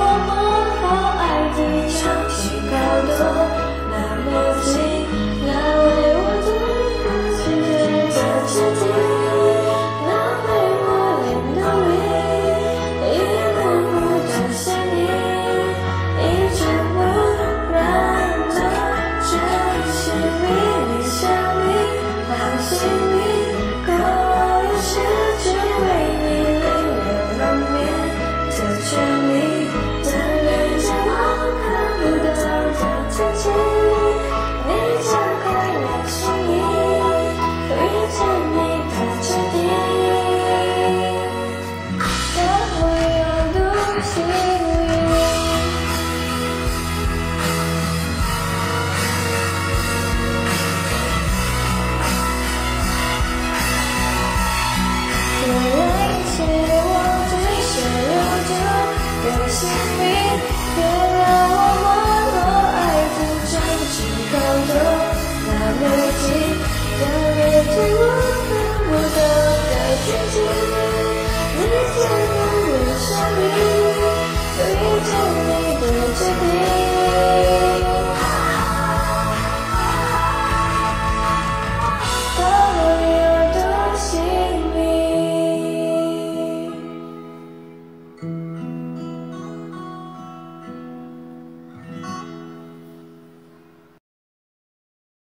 我们和爱情长期高度，那么近。